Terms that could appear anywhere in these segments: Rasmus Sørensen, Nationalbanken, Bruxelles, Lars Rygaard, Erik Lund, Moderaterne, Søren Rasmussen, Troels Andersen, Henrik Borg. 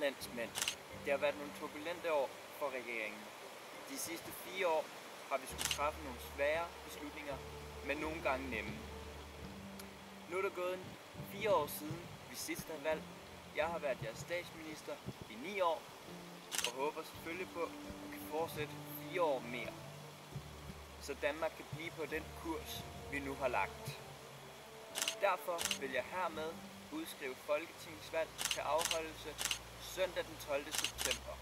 udenlandsmænd. Det har været nogle turbulente år for regeringen. De sidste 4 år har vi skulle træffe nogle svære beslutninger, men nogle gange nemme. Nu er der gået 4 år siden vi sidst har valgt. Jeg har været jeres statsminister i 9 år, og håber selvfølgelig på, at vi kan fortsætte 4 år mere, så Danmark kan blive på den kurs, vi nu har lagt. Derfor vil jeg hermed udskrive folketingsvalg til afholdelse søndag den 12. september.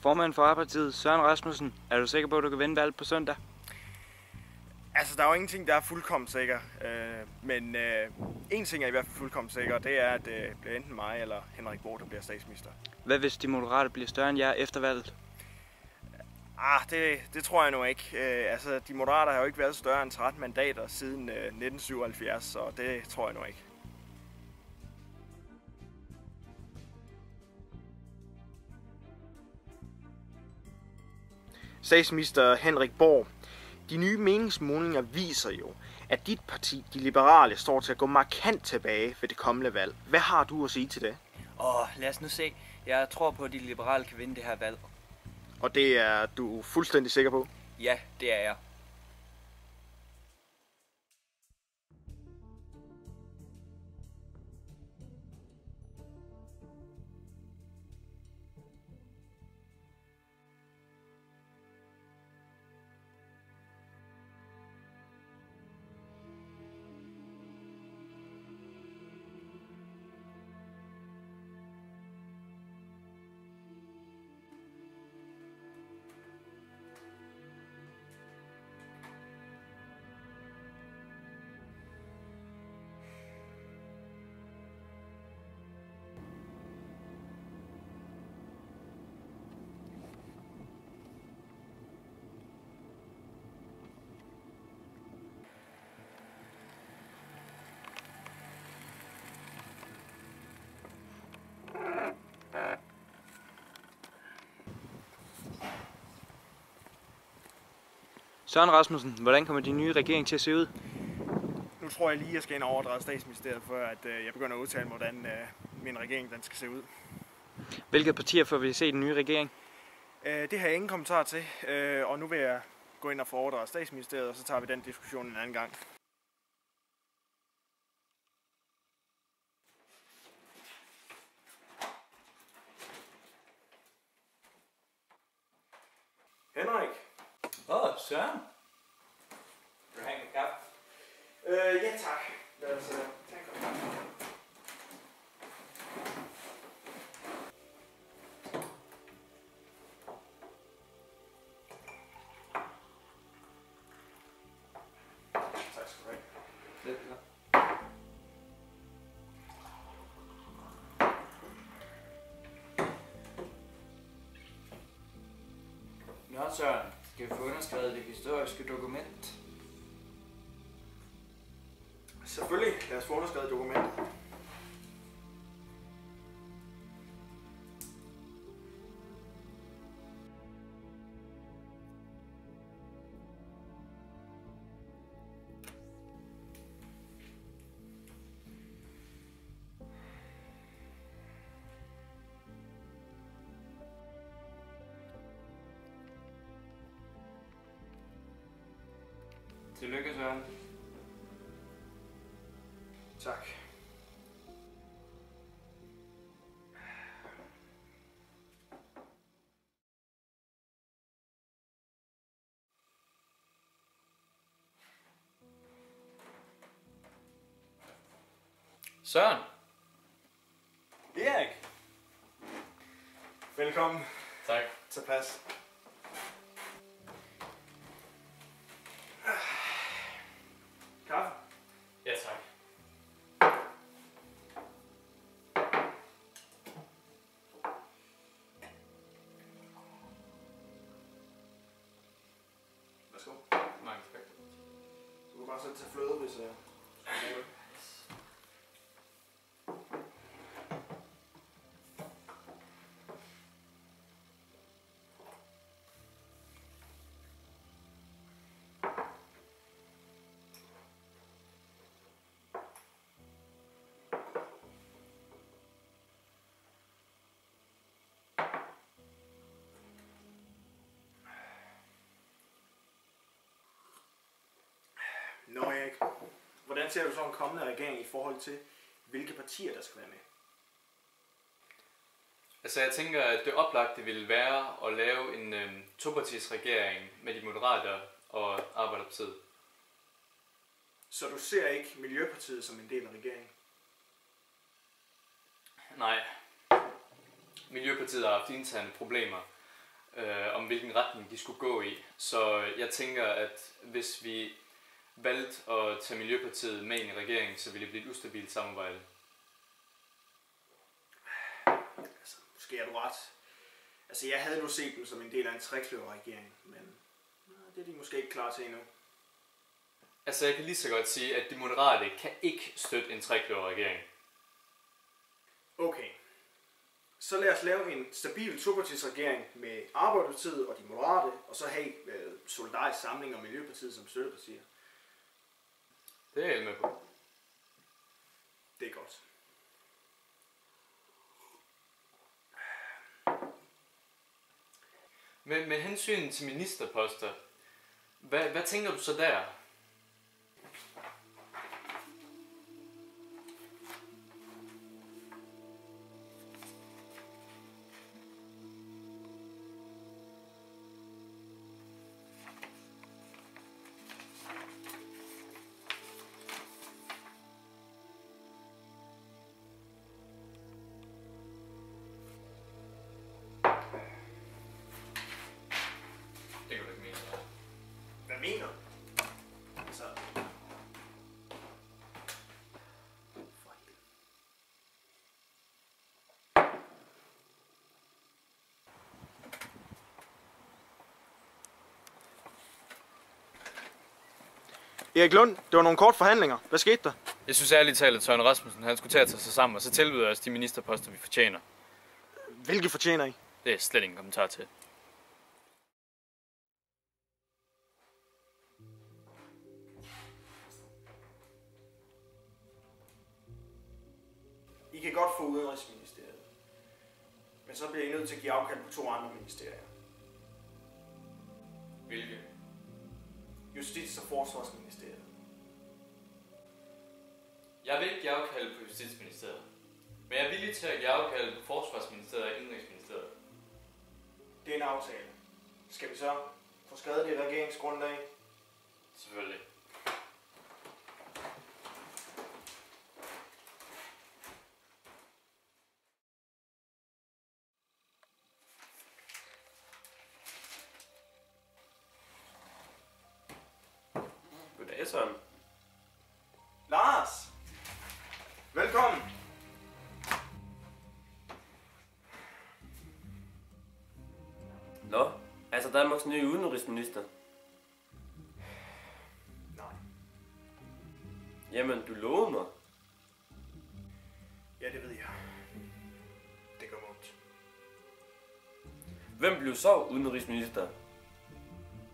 Formanden for Arbejderpartiet, Søren Rasmussen, er du sikker på, at du kan vinde valget på søndag? Altså, der er jo ingenting, der er fuldkommen sikker, men en ting er i hvert fald fuldkommen sikker, og det er, at det bliver enten mig eller Henrik Borg, der bliver statsminister. Hvad hvis de moderate bliver større end jer efter valget? Det tror jeg nu ikke. Altså, de moderate har jo ikke været større end 13 mandater siden 1977, så det tror jeg nu ikke. Statsminister Henrik Borg. De nye meningsmålinger viser jo, at dit parti, de liberale, står til at gå markant tilbage ved det kommende valg. Hvad har du at sige til det? Lad os nu se. Jeg tror på, at de liberale kan vinde det her valg. Og det er du fuldstændig sikker på? Ja, det er jeg. Søren Rasmussen, hvordan kommer din nye regering til at se ud? Nu tror jeg lige, at jeg skal ind og overdreje Statsministeriet, før at jeg begynder at udtale, hvordan min regering den skal se ud. Hvilke partier får vi se i den nye regering? Det har jeg ingen kommentar til, og nu vil jeg gå ind og få overdrejet Statsministeriet, og så tager vi den diskussion en anden gang. Henrik! Søren? Vil du have en kaffe? Ja tak. Lad os tage en kop kaffe. Tak skal du have. Lidt klar. Nå Søren. Skal vi få underskrevet det historiske dokument? Selvfølgelig. Lad os få underskrevet dokumentet. Tillykke, Søren. Tak. Søren! Erik! Velkommen. Tak. Tilpas. Så tage fløde, hvis jeg... Nå Erik, hvordan ser du så en kommende regering i forhold til, hvilke partier der skal være med? Altså jeg tænker, at det oplagte ville være at lave en topartisregering med de Moderater og Arbejderpartiet. Så du ser ikke Miljøpartiet som en del af regeringen? Nej. Miljøpartiet har haft interne problemer om hvilken retning de skulle gå i. Så jeg tænker, at hvis vi valgte at tage Miljøpartiet med ind i regeringen, så ville det blive et ustabilt samarbejde. Altså, måske er du ret. Altså, jeg havde nu set dem som en del af en trekløverregering, men det er de måske ikke klar til endnu. Altså, jeg kan lige så godt sige, at de Moderate kan ikke støtte en trekløverregering. Okay. Så lad os lave en stabil topartisregering med Arbejderpartiet og de Moderate, og så have Solidarisk Samling og Miljøpartiet som støttepartier. Det er jeg med på. Det er godt. Med hensyn til ministerposter, hvad tænker du så der? Mener? Altså... For helvede. Erik Lund, det var nogle kort forhandlinger. Hvad skete der? Jeg synes ærligt talt, at Søren Rasmussen han skulle tage sig sammen, og så tilbyder os de ministerposter, vi fortjener. Hvilke fortjener I? Det er slet ingen kommentar til. I kan godt få Udenrigsministeriet, men så bliver I nødt til at give afkald på 2 andre ministerier. Hvilke? Justits- og Forsvarsministeriet. Jeg vil ikke give afkald på Justitsministeriet, men jeg er villig til at give afkald på Forsvarsministeriet og Udenrigsministeriet. Det er en aftale. Skal vi så få skrevet det i regeringsgrundlag? Selvfølgelig. Sådan. Lars! Velkommen! Nå, altså Danmarks nye udenrigsminister. Nej. Jamen, du lovede mig. Ja, det ved jeg. Det gør mig ondt. Hvem blev så udenrigsminister?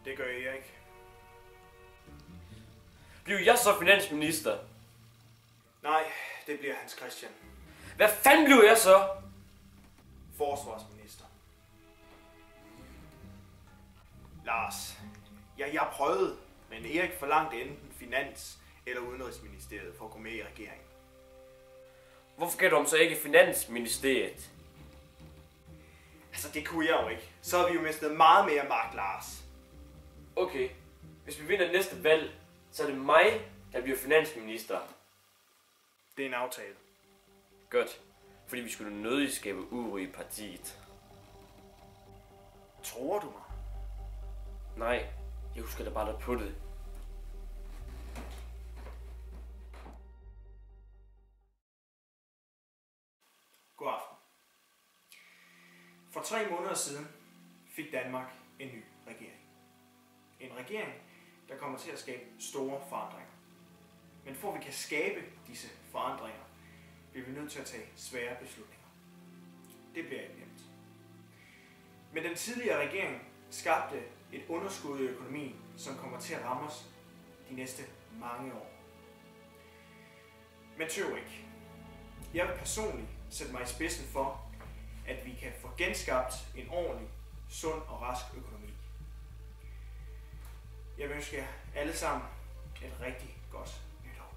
Det gør jeg ikke. Bliver jeg så finansminister? Nej, det bliver Hans Christian. Hvad fanden blev jeg så? Forsvarsminister. Lars, jeg prøvede, men Erik forlangte enten finans- eller udenrigsministeriet for at gå med i regeringen. Hvorfor gav du ham så ikke finansministeriet? Altså, det kunne jeg jo ikke. Så har vi jo mistet meget mere magt, Lars. Okay, hvis vi vinder næste valg, så er det mig, der bliver finansminister. Det er en aftale. Godt. Fordi vi skulle nødig skabe uro i partiet. Tror du mig? Nej. Jeg husker da bare på det. God aften. For 3 måneder siden fik Danmark en ny regering. En regering, der kommer til at skabe store forandringer. Men for at vi kan skabe disse forandringer, bliver vi nødt til at tage svære beslutninger. Det bliver ikke nemt. Men den tidligere regering skabte et underskud i økonomien, som kommer til at ramme os de næste mange år. Men tøv ikke. Jeg vil personligt sætte mig i spidsen for, at vi kan få genskabt en ordentlig, sund og rask økonomi. Jeg ønsker jer alle sammen et rigtig godt nytår.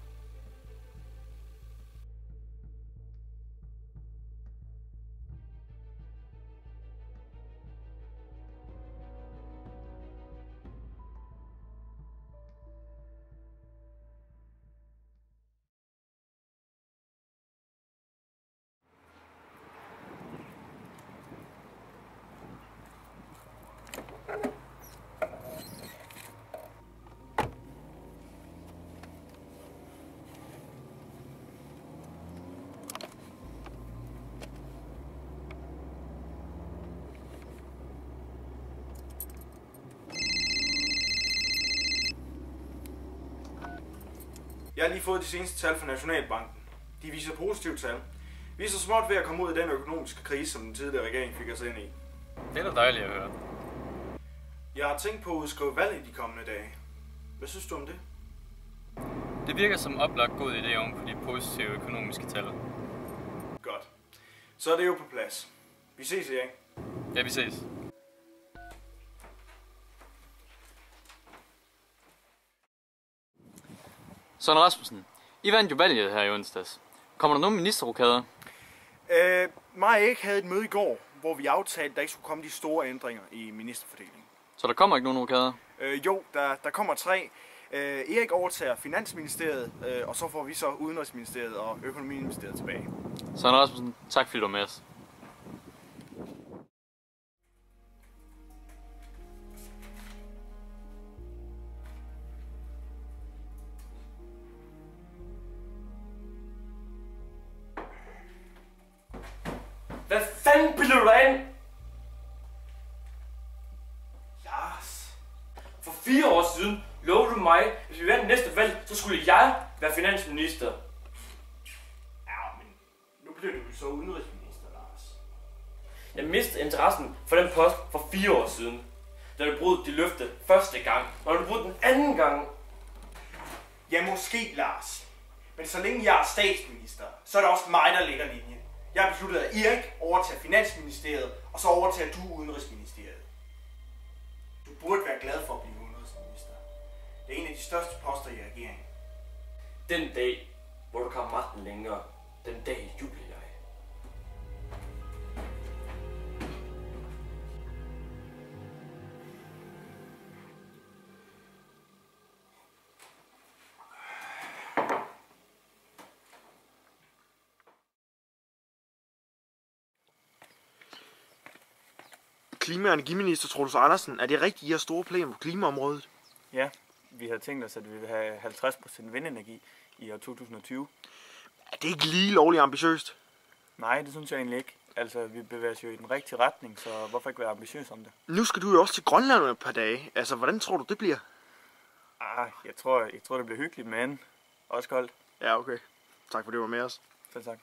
Jeg har lige fået de seneste tal fra Nationalbanken. De viser positive tal. Vi er så småt ved at komme ud af den økonomiske krise, som den tidligere regering fik os ind i. Det er da dejligt at høre. Jeg har tænkt på at udskrive valg i de kommende dage. Hvad synes du om det? Det virker som oplagt god idé oven på de positive økonomiske tal. Godt. Så er det jo på plads. Vi ses, Erik. Ja, vi ses. Søren Rasmussen, I vandt jo valget her i onsdags. Kommer der nogen ministerrokader? Mig og Erik havde et møde i går, hvor vi aftalte, at der ikke skulle komme de store ændringer i ministerfordelingen. Så der kommer ikke nogen rokader? Jo, der kommer 3. Erik overtager Finansministeriet, og så får vi så Udenrigsministeriet og Økonomiministeriet tilbage. Søren Rasmussen, tak fordi du var med os. Hvad fanden billeder du dig ind? Lars, for 4 år siden lovede du mig, at hvis vi vandt næste valg, så skulle jeg være finansminister. Ja, men nu blev du så udenrigsminister, Lars. Jeg mistede interessen for den post for 4 år siden, da du brød det løfte første gang, og du brød den anden gang. Ja, måske, Lars. Men så længe jeg er statsminister, så er det også mig, der lægger linjen. Jeg besluttede, at Erik overtager Finansministeriet, og så overtager du Udenrigsministeriet. Du burde være glad for at blive udenrigsminister. Det er en af de største poster i regeringen. Den dag, hvor du kommer magten længere, den dag jubler jeg. Klima- og energiminister Troels Andersen, er det rigtigt, I har store planer på klimaområdet? Ja, vi havde tænkt os, at vi vil have 50% vindenergi i år 2020. Er det ikke lige lovligt ambitiøst? Nej, det synes jeg egentlig ikke. Altså, vi bevæger os jo i den rigtige retning, så hvorfor ikke være ambitiøs om det? Nu skal du jo også til Grønland om et par dage. Altså, hvordan tror du, det bliver? Jeg tror, det bliver hyggeligt, men også koldt. Ja, okay. Tak for det, du var med os. Selv tak.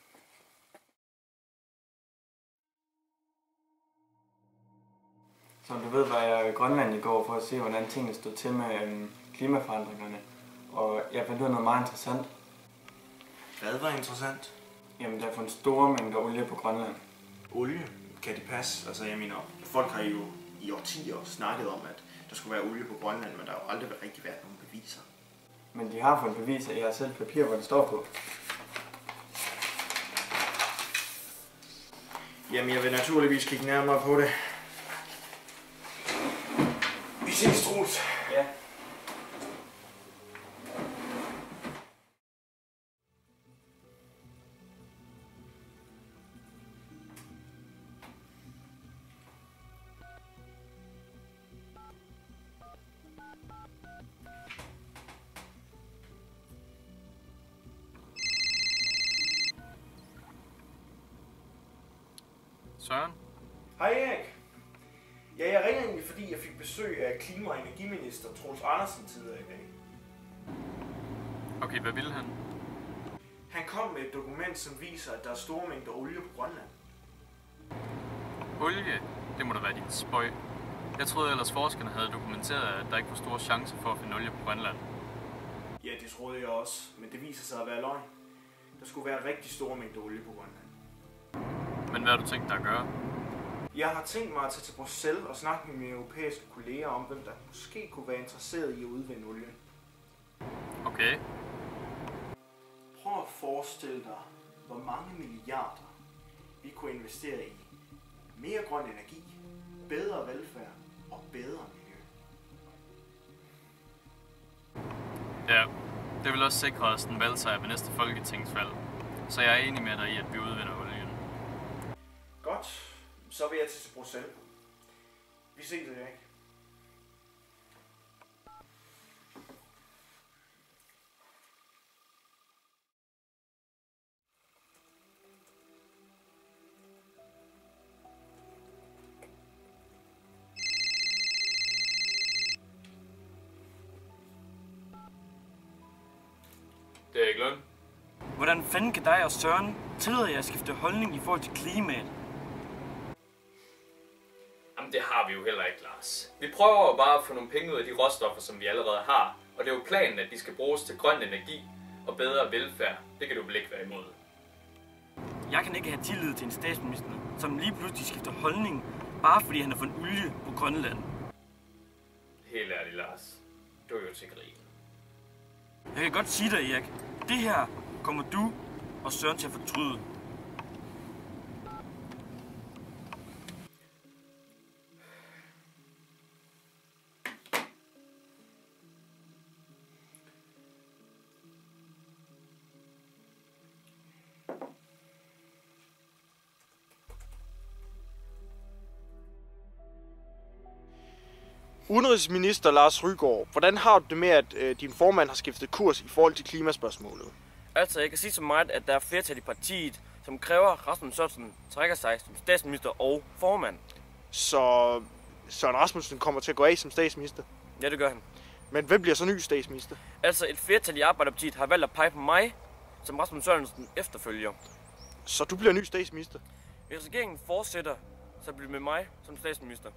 Så du ved, var jeg i Grønland i går for at se, hvordan tingene stod til med klimaforandringerne. Og jeg fandt ud af noget meget interessant. Hvad var interessant? Jamen, der er fundet store mængder olie på Grønland. Olie? Kan det passe? Altså, jeg mener, folk har jo i årtier snakket om, at der skulle være olie på Grønland, men der har jo aldrig rigtig været nogen beviser. Men de har fundet beviser. Jeg har selv papir, hvor det står på. Jamen, jeg vil naturligvis kigge nærmere på det. Ses, Troels. Ja. Søren? Hej, Erik. Ja, jeg ringede egentlig, fordi jeg fik besøg af klima- og energiminister Troels Andersen tidligere i dag. Okay, hvad ville han? Han kom med et dokument, som viser, at der er store mængder olie på Grønland. Olie? Det må da være din spøg. Jeg troede ellers forskerne havde dokumenteret, at der ikke var store chancer for at finde olie på Grønland. Ja, det troede jeg også, men det viser sig at være løgn. Der skulle være rigtig store mængder olie på Grønland. Men hvad har du tænkt dig at gøre? Jeg har tænkt mig at tage til Bruxelles og snakke med mine europæiske kolleger om, hvem der måske kunne være interesseret i at udvinde olie. Okay. Prøv at forestille dig, hvor mange milliarder vi kunne investere i mere grøn energi, bedre velfærd og bedre miljø. Ja, det vil også sikre os den valgsejr ved næste folketingsvalg. Så jeg er enig med dig i, at vi udvinder olien. Godt. Så vil jeg til Bruxelles. Vi ses i dag. Det er Erik Lund. Hvordan fanden kan dig og Søren tillade jer at skifte holdning i forhold til klimaet? Jamen det har vi jo heller ikke, Lars. Vi prøver bare at få nogle penge ud af de råstoffer, som vi allerede har. Og det er jo planen, at de skal bruges til grøn energi og bedre velfærd. Det kan du vel ikke være imod? Jeg kan ikke have tillid til en statsminister, som lige pludselig skifter holdning, bare fordi han har fundet olie på Grønland. Helt ærligt, Lars. Du er jo til grin. Jeg kan godt sige dig, Erik. Det her kommer du og Søren til at fortryde. Udenrigsminister Lars Rygaard, hvordan har du det med, at din formand har skiftet kurs i forhold til klimaspørgsmålet? Altså, jeg kan sige så meget, at der er flertal i partiet, som kræver, at Rasmus Sørensen trækker sig som statsminister og formand. Så Søren Rasmussen kommer til at gå af som statsminister? Ja, det gør han. Men hvem bliver så ny statsminister? Altså, et flertal i Arbejderpartiet har valgt at pege på mig, som Rasmus Sørensen efterfølger. Så du bliver ny statsminister? Hvis regeringen fortsætter, så bliver det med mig som statsminister.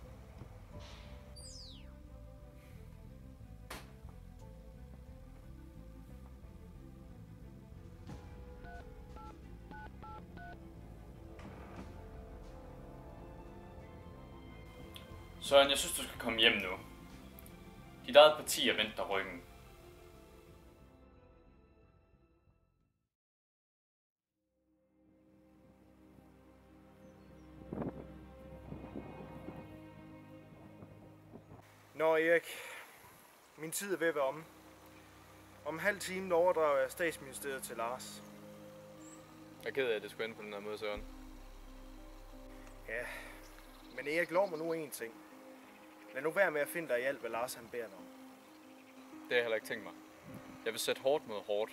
Søren, jeg synes, du skal komme hjem nu. Dit eget parti er vendt dig ryggen. Nå, Erik. Min tid er ved at være omme. Om en halv time overdrager jeg statsministeriet til Lars. Jeg er ked af, at det skulle ende på den her måde, Søren. Ja, men Erik, lov mig nu en ting. Lad nu være med at finde dig i alt, hvad Lars han beder dig om. Det har jeg heller ikke tænkt mig. Jeg vil sætte hårdt mod hårdt.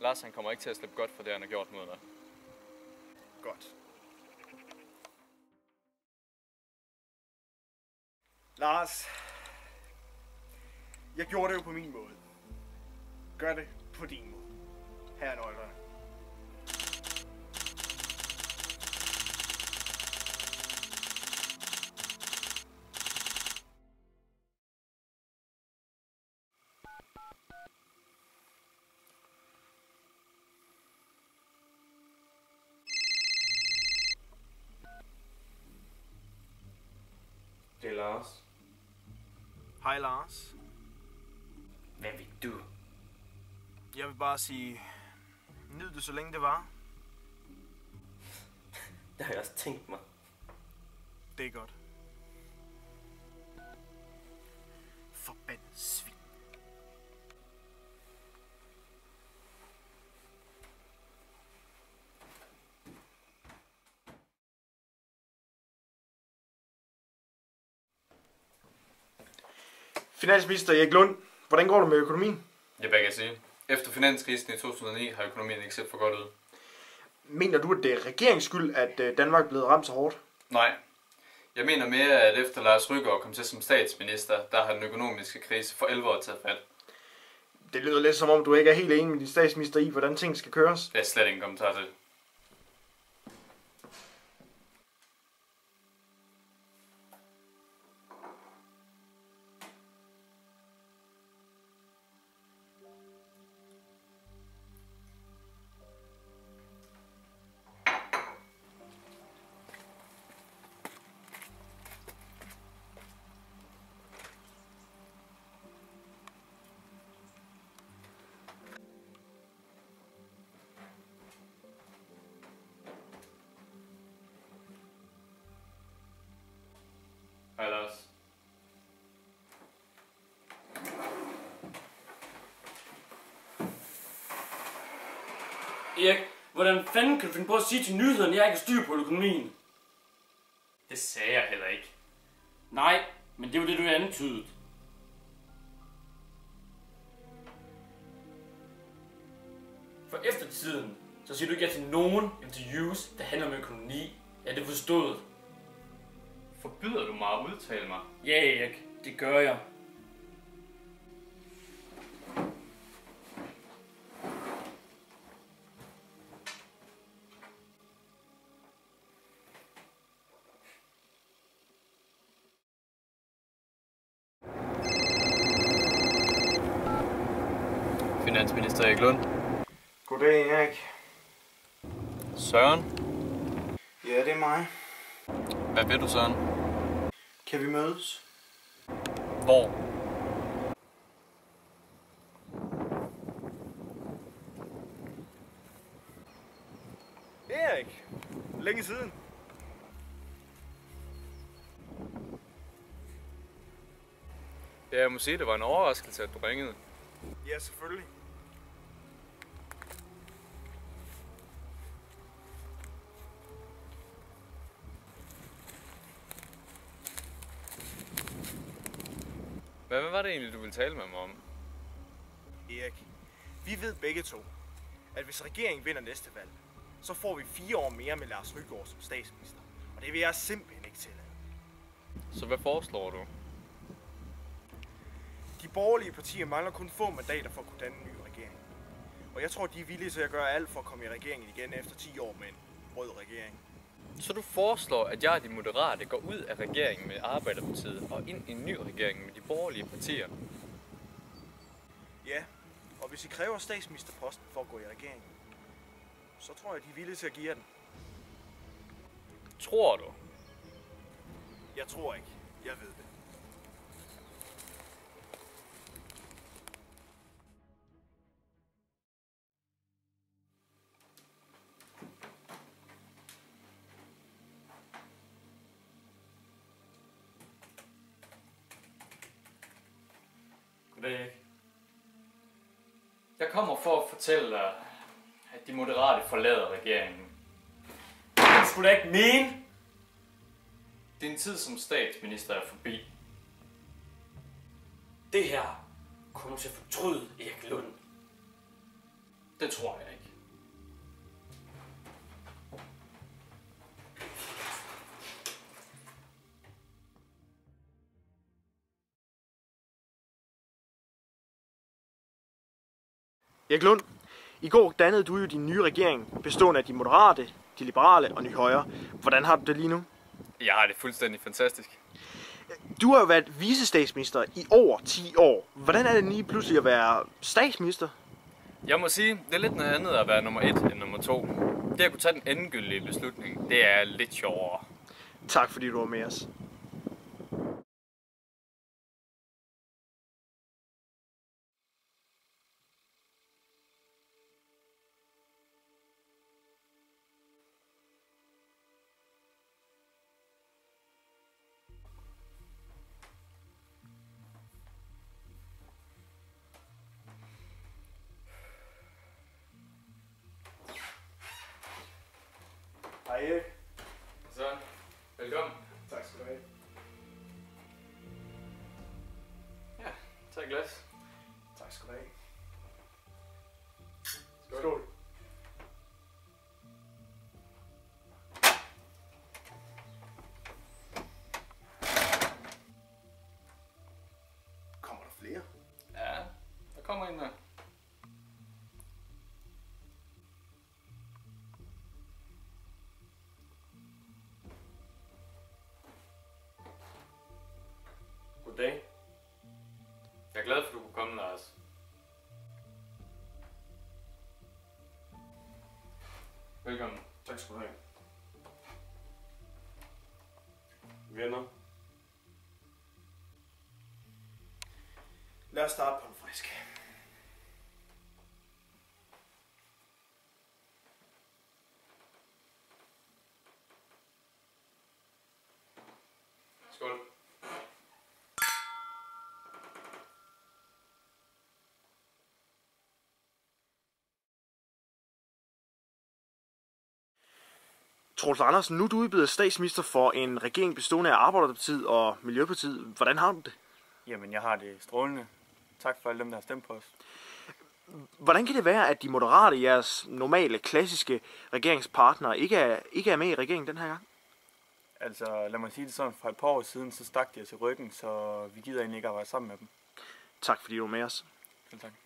Lars han kommer ikke til at slippe godt for det, han har gjort mod dig. Godt. Lars, jeg gjorde det jo på min måde. Gør det på din måde. Her er nøglerne. Det er Lars. Hej Lars. Hvad vil du? Jeg vil bare sige, nyd det så længe det var. Det har jeg også tænkt mig. Det er godt. Forbandet svin. Finansminister Erik Lund, hvordan går det med økonomien? Ja, hvad kan jeg sige? Efter finanskrisen i 2009 har økonomien ikke set for godt ud. Mener du, at det er regerings skyld, at Danmark er blevet ramt så hårdt? Nej. Jeg mener mere, at efter Lars Rygaard kom til som statsminister, der har den økonomiske krise for 11 år taget fat. Det lyder lidt som om, du ikke er helt enig med din statsminister i, hvordan ting skal køres. Det er slet ingen kommentar til. Erik, hvordan fanden kan du finde på at sige til nyhederne, at jeg ikke har styr på økonomien? Det sagde jeg heller ikke. Nej, men det var det, du antydede. For eftertiden, så siger du ikke ja til nogen interviews, der handler om økonomi. Ja, det forstået. Forbyder du mig at udtale mig? Ja, Erik, det gør jeg. Finansminister Erik Lund. Goddag, Erik. Søren? Ja, det er mig. Hvad ved du, Søren? Kan vi mødes? Hvor? Erik! Længe siden. Ja, jeg må sige, det var en overraskelse, at du ringede. Ja, selvfølgelig. Hvad var det egentlig, du ville tale med mig om? Erik, vi ved begge to, at hvis regeringen vinder næste valg, så får vi 4 år mere med Lars Rygaard som statsminister. Og det vil jeg simpelthen ikke tillade. Så hvad foreslår du? De borgerlige partier mangler kun få mandater for at kunne danne en ny regering. Og jeg tror, de er villige til at gøre alt for at komme i regeringen igen efter 10 år med en rød regering. Så du foreslår, at jeg og de moderate går ud af regeringen med Arbejderpartiet og ind i en ny regering med de borgerlige partier? Ja, og hvis I kræver statsministerposten for at gå i regeringen, så tror jeg, de er villige til at give jer den. Tror du? Jeg tror ikke. Jeg ved det. Jeg kommer for at fortælle dig, at de moderate forlader regeringen. Det skulle da ikke mene! Din tid som statsminister er forbi. Det her kommer til at fortryde Erik Lund. Det tror jeg ikke. Erik Lund, i går dannede du jo din nye regering, bestående af de moderate, de liberale og Nye Højre. Hvordan har du det lige nu? Jeg har det fuldstændig fantastisk. Du har jo været vicestatsminister i over 10 år. Hvordan er det lige pludselig at være statsminister? Jeg må sige, det er lidt noget andet at være nummer 1 end nummer 2. Det at kunne tage den endegyldige beslutning, det er lidt sjovere. Tak fordi du var med os. Hej. Så, velkommen. Tak skal du have. Ja, tag et glas. Tak skal du have. Skål. Kommer der flere? Ja, der kommer en mere. Goddag. Jeg er glad for, at du kunne komme, Lars. Velkommen. Tak skal du have. Venner. Lad os starte på den friske. Skål. Troels Andersen, nu er du udbyder statsminister for en regering bestående af Arbejderpartiet og Miljøpartiet. Hvordan har du det? Jamen, jeg har det strålende. Tak for alle dem, der har stemt på os. Hvordan kan det være, at de moderate, jeres normale, klassiske regeringspartnere, ikke er med i regeringen den her gang? Altså, lad mig sige det sådan, fra et par år siden, så stak de os i ryggen, så vi gider egentlig ikke arbejde sammen med dem. Tak fordi du var med os. Selv tak.